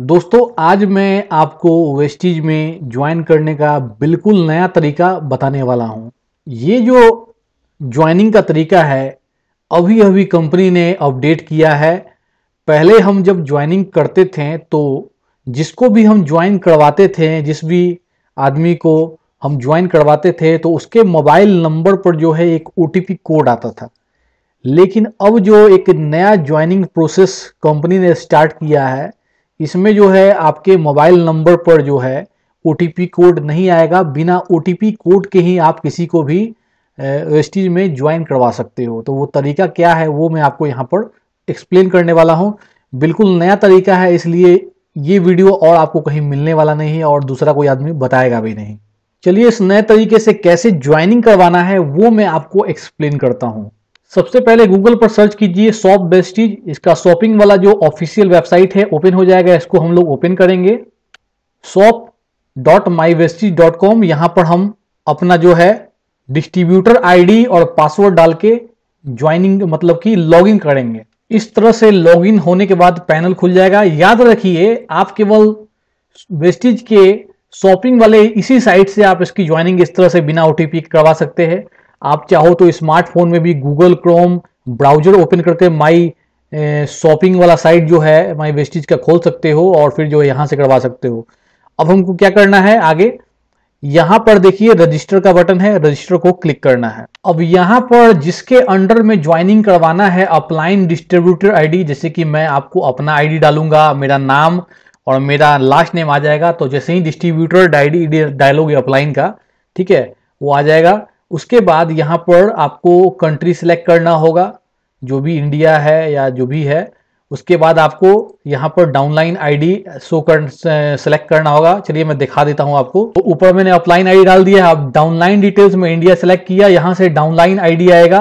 दोस्तों आज मैं आपको वेस्टीज में ज्वाइन करने का बिल्कुल नया तरीका बताने वाला हूं। ये जो ज्वाइनिंग का तरीका है अभी अभी कंपनी ने अपडेट किया है। पहले हम जब ज्वाइनिंग करते थे तो जिसको भी हम ज्वाइन करवाते थे, जिस भी आदमी को हम ज्वाइन करवाते थे तो उसके मोबाइल नंबर पर जो है एक OTP कोड आता था। लेकिन अब जो एक नया ज्वाइनिंग प्रोसेस कंपनी ने स्टार्ट किया है, इसमें जो है आपके मोबाइल नंबर पर जो है OTP कोड नहीं आएगा। बिना OTP कोड के ही आप किसी को भी वेस्टीज में ज्वाइन करवा सकते हो। तो वो तरीका क्या है वो मैं आपको यहाँ पर एक्सप्लेन करने वाला हूँ। बिल्कुल नया तरीका है, इसलिए ये वीडियो और आपको कहीं मिलने वाला नहीं है और दूसरा कोई आदमी बताएगा भी नहीं। चलिए इस नए तरीके से कैसे ज्वाइनिंग करवाना है वो मैं आपको एक्सप्लेन करता हूँ। सबसे पहले गूगल पर सर्च कीजिए शॉप वेस्टीज। इसका शॉपिंग वाला जो ऑफिशियल वेबसाइट है ओपन हो जाएगा। इसको हम लोग ओपन करेंगे shop.myvestige.com। यहाँ पर हम अपना जो है डिस्ट्रीब्यूटर आईडी और पासवर्ड डाल के ज्वाइनिंग मतलब कि लॉगिन करेंगे। इस तरह से लॉगिन होने के बाद पैनल खुल जाएगा। याद रखिए आप केवल वेस्टीज के शॉपिंग वाले इसी साइट से आप इसकी ज्वाइनिंग इस तरह से बिना OTP करवा सकते हैं। आप चाहो तो स्मार्टफोन में भी गूगल क्रोम ब्राउजर ओपन करके माई शॉपिंग वाला साइट जो है माई वेस्टीज का खोल सकते हो और फिर जो यहाँ से करवा सकते हो। अब हमको क्या करना है आगे, यहाँ पर देखिए रजिस्टर का बटन है, रजिस्टर को क्लिक करना है। अब यहाँ पर जिसके अंडर में ज्वाइनिंग करवाना है अपलाइन डिस्ट्रीब्यूटर आईडी, जैसे कि मैं आपको अपना आईडी डालूंगा, मेरा नाम और मेरा लास्ट नेम आ जाएगा। तो जैसे ही डिस्ट्रीब्यूटर आईडी डालोगे अपलाइन का, ठीक है, वो आ जाएगा। उसके बाद यहाँ पर आपको कंट्री सिलेक्ट करना होगा, जो भी इंडिया है या जो भी है। उसके बाद आपको यहाँ पर डाउनलाइन आईडी सेलेक्ट करना होगा। चलिए मैं दिखा देता हूँ आपको। तो ऊपर मैंने अपलाइन आईडी डाल दिया है। आप डाउनलाइन डिटेल्स में इंडिया सेलेक्ट किया, यहाँ से डाउनलाइन आईडी आएगा।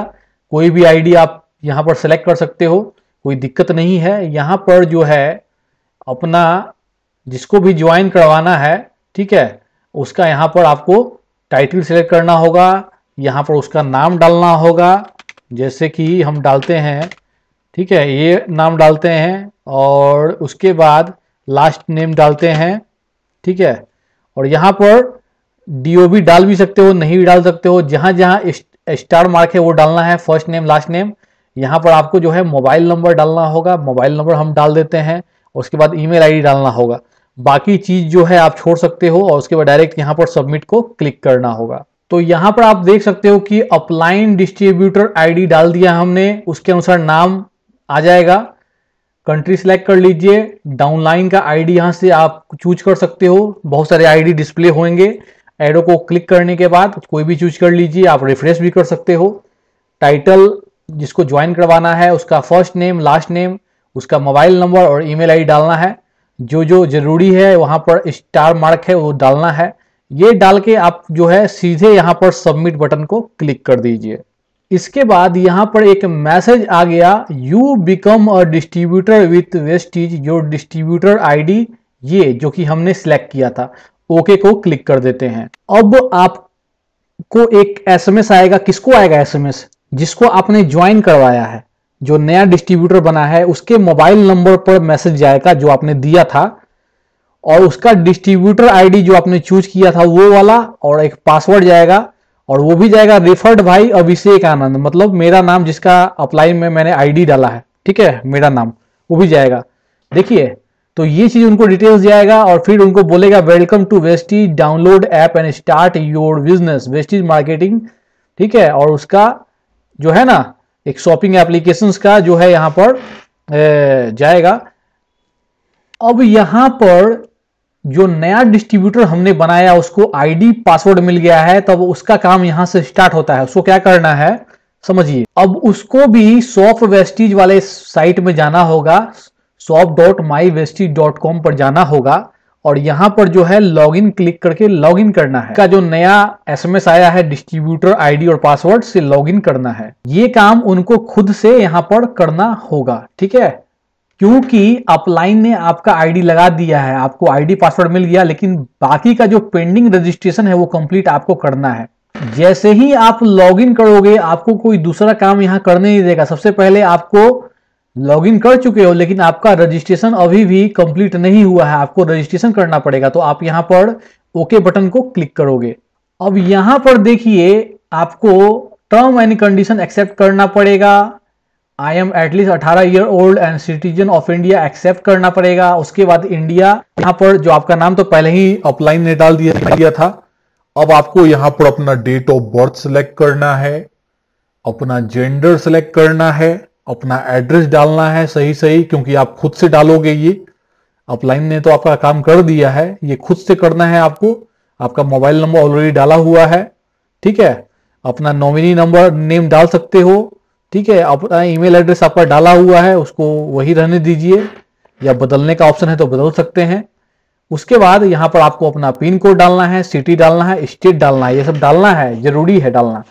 कोई भी आईडी आप यहाँ पर सेलेक्ट कर सकते हो, कोई दिक्कत नहीं है। यहाँ पर जो है अपना जिसको भी ज्वाइन करवाना है, ठीक है, उसका यहाँ पर आपको टाइटल सेलेक्ट करना होगा, यहाँ पर उसका नाम डालना होगा। जैसे कि हम डालते हैं, ठीक है, ये नाम डालते हैं और उसके बाद लास्ट नेम डालते हैं, ठीक है। और यहाँ पर DOB डाल भी सकते हो, नहीं भी डाल सकते हो। जहाँ जहाँ स्टार मार्क है वो डालना है, फर्स्ट नेम लास्ट नेम। यहाँ पर आपको जो है मोबाइल नंबर डालना होगा, मोबाइल नंबर हम डाल देते हैं। उसके बाद ईमेल आईडी डालना होगा। बाकी चीज़ जो है आप छोड़ सकते हो और उसके बाद डायरेक्ट यहाँ पर सबमिट को क्लिक करना होगा। तो यहाँ पर आप देख सकते हो कि अपलाइन डिस्ट्रीब्यूटर आईडी डाल दिया हमने, उसके अनुसार नाम आ जाएगा। कंट्री सेलेक्ट कर लीजिए, डाउनलाइन का आईडी यहाँ से आप चूज कर सकते हो। बहुत सारे आईडी डिस्प्ले होंगे। एरो को क्लिक करने के बाद कोई भी चूज कर लीजिए, आप रिफ्रेश भी कर सकते हो। टाइटल जिसको ज्वाइन करवाना है उसका फर्स्ट नेम लास्ट नेम, उसका मोबाइल नंबर और ईमेल आईडी डालना है। जो जो जरूरी है वहाँ पर स्टार मार्क है वो डालना है। ये डाल के आप जो है सीधे यहाँ पर सबमिट बटन को क्लिक कर दीजिए। इसके बाद यहाँ पर एक मैसेज आ गया, you become a distributor with Vestige your distributor ID, ये जो कि हमने सिलेक्ट किया था। ओके को क्लिक कर देते हैं। अब आपको एक SMS आएगा। किसको आएगा SMS? जिसको आपने ज्वाइन करवाया है, जो नया डिस्ट्रीब्यूटर बना है उसके मोबाइल नंबर पर मैसेज जाएगा जो आपने दिया था, और उसका डिस्ट्रीब्यूटर आईडी जो आपने चूज किया था वो वाला, और एक पासवर्ड जाएगा। और वो भी जाएगा रेफर्ड भाई अभिषेक आनंद, मतलब मेरा नाम जिसका अप्लाई में मैंने आईडी डाला है, ठीक है, मेरा नाम वो भी जाएगा। देखिए तो ये चीज उनको डिटेल्स जाएगा और फिर उनको बोलेगा welcome to Vestige, download app and start your business Vestige marketing, ठीक है। और उसका जो है ना एक शॉपिंग एप्लीकेशंस का जो है यहाँ पर जाएगा। अब यहाँ पर जो नया डिस्ट्रीब्यूटर हमने बनाया उसको आईडी पासवर्ड मिल गया है, तब उसका काम यहाँ से स्टार्ट होता है। उसको क्या करना है समझिए। अब उसको भी शॉप वेस्टीज वाले साइट में जाना होगा, shop.myvestige.com पर जाना होगा और यहाँ पर जो है लॉगिन क्लिक करके लॉगिन करना है। का जो नया SMS आया है डिस्ट्रीब्यूटर आईडी और पासवर्ड से लॉगिन करना है। ये काम उनको खुद से यहाँ पर करना होगा, ठीक है, क्योंकि अपलाइन ने आपका आईडी लगा दिया है, आपको आईडी पासवर्ड मिल गया, लेकिन बाकी का जो पेंडिंग रजिस्ट्रेशन है वो कंप्लीट आपको करना है। जैसे ही आप लॉगिन करोगे आपको कोई दूसरा काम यहाँ करने नहीं देगा। सबसे पहले आपको लॉगिन कर चुके हो लेकिन आपका रजिस्ट्रेशन अभी भी कंप्लीट नहीं हुआ है, आपको रजिस्ट्रेशन करना पड़ेगा। तो आप यहाँ पर ओके बटन को क्लिक करोगे। अब यहाँ पर देखिए आपको टर्म एंड कंडीशन एक्सेप्ट करना पड़ेगा, I am at least 18 year old and citizen of India accept करना पड़ेगा। उसके बाद इंडिया, यहाँ पर जो आपका नाम तो पहले ही अपलाइन ने डाल दिया था। अब आपको यहाँ पर अपना डेट ऑफ बर्थ सेलेक्ट करना है, अपना जेंडर सेलेक्ट करना है, अपना एड्रेस डालना है सही सही, क्योंकि आप खुद से डालोगे, ये अपलाइन ने तो आपका काम कर दिया है, ये खुद से करना है आपको। आपका मोबाइल नंबर ऑलरेडी डाला हुआ है, ठीक है। अपना नॉमिनी नंबर नेम डाल सकते हो, ठीक है। अपना ईमेल एड्रेस आपका डाला हुआ है, उसको वही रहने दीजिए, या बदलने का ऑप्शन है तो बदल सकते हैं। उसके बाद यहाँ पर आपको अपना पिन कोड डालना है, सिटी डालना है, स्टेट डालना है, ये सब डालना है, जरूरी है डालना।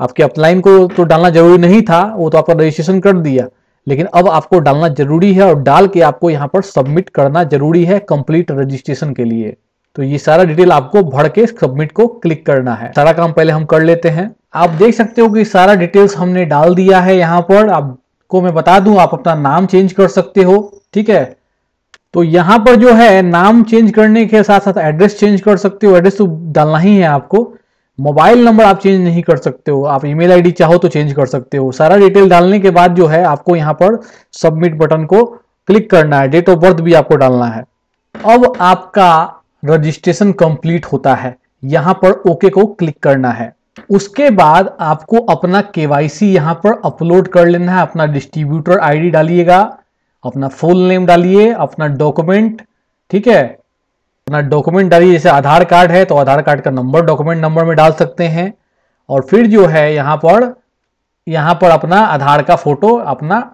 आपके अपलाइन को तो डालना जरूरी नहीं था, वो तो आपका रजिस्ट्रेशन कर दिया, लेकिन अब आपको डालना जरूरी है और डाल के आपको यहाँ पर सबमिट करना जरूरी है कंप्लीट रजिस्ट्रेशन के लिए। तो ये सारा डिटेल आपको भर के सबमिट को क्लिक करना है। सारा काम पहले हम कर लेते हैं। आप देख सकते हो कि सारा डिटेल्स हमने डाल दिया है। यहाँ पर आपको मैं बता दूं, आप अपना नाम चेंज कर सकते हो, ठीक है। तो यहाँ पर जो है नाम चेंज करने के साथ साथ एड्रेस चेंज कर सकते हो, एड्रेस तो डालना ही है आपको। मोबाइल नंबर आप चेंज नहीं कर सकते हो, आप ईमेल आईडी चाहो तो चेंज कर सकते हो। सारा डिटेल डालने के बाद जो है आपको यहाँ पर सबमिट बटन को क्लिक करना है, डेट ऑफ बर्थ भी आपको डालना है। अब आपका रजिस्ट्रेशन कंप्लीट होता है, यहाँ पर ओके को क्लिक करना है। उसके बाद आपको अपना केवाईसी यहाँ पर अपलोड कर लेना है। अपना डिस्ट्रीब्यूटर आईडी डालिएगा, अपना फुल नेम डालिए, अपना डॉक्यूमेंट, ठीक है, अपना डॉक्यूमेंट डालिए। जैसे आधार कार्ड है तो आधार कार्ड का नंबर डॉक्यूमेंट नंबर में डाल सकते हैं। और फिर जो है यहाँ पर अपना आधार का फोटो अपना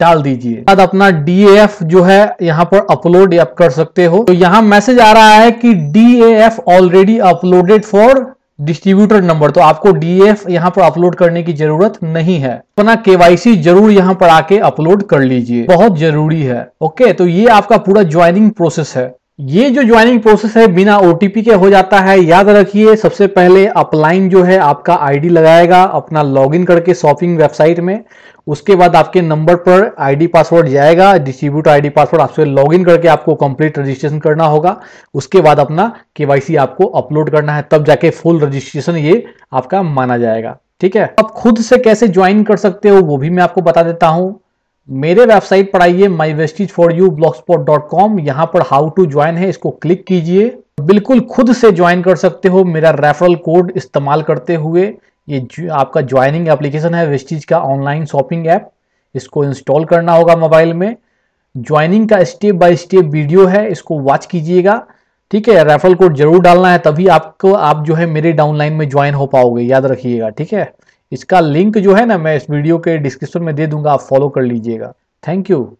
डाल दीजिए। बाद अपना DAF जो है यहाँ पर अपलोड आप कर सकते हो। तो यहाँ मैसेज आ रहा है कि DAF already uploaded for distributor number, तो आपको DAF यहाँ पर अपलोड करने की जरूरत नहीं है। अपना KYC जरूर यहाँ पर आके अपलोड कर लीजिए, बहुत जरूरी है। ओके, तो ये आपका पूरा ज्वाइनिंग प्रोसेस है। ये जो ज्वाइनिंग प्रोसेस है बिना OTP के हो जाता है, याद रखिए। सबसे पहले अपलाइन जो है आपका ID लगाएगा अपना लॉगिन करके शॉपिंग वेबसाइट में। उसके बाद आपके नंबर पर ID पासवर्ड जाएगा, डिस्ट्रीब्यूटर ID पासवर्ड, आपसे लॉगिन करके आपको कंप्लीट रजिस्ट्रेशन करना होगा। उसके बाद अपना KYC आपको अपलोड करना है, तब जाके फुल रजिस्ट्रेशन ये आपका माना जाएगा, ठीक है। आप खुद से कैसे ज्वाइन कर सकते हो वो भी मैं आपको बता देता हूँ। मेरे वेबसाइट पर आइए myvestigeforyou.blogspot.com, यहाँ पर हाउ टू ज्वाइन है, इसको क्लिक कीजिए। बिल्कुल खुद से ज्वाइन कर सकते हो मेरा रेफरल कोड इस्तेमाल करते हुए। ये आपका ज्वाइनिंग एप्लीकेशन है वेस्टीज का ऑनलाइन शॉपिंग ऐप, इसको इंस्टॉल करना होगा मोबाइल में। ज्वाइनिंग का स्टेप बाय स्टेप वीडियो है, इसको वॉच कीजिएगा, ठीक है। रेफरल कोड जरूर डालना है, तभी आप जो है मेरे डाउनलाइन में ज्वाइन हो पाओगे, याद रखिएगा, ठीक है। इसका लिंक जो है ना मैं इस वीडियो के डिस्क्रिप्शन में दे दूंगा, आप फॉलो कर लीजिएगा। Thank you.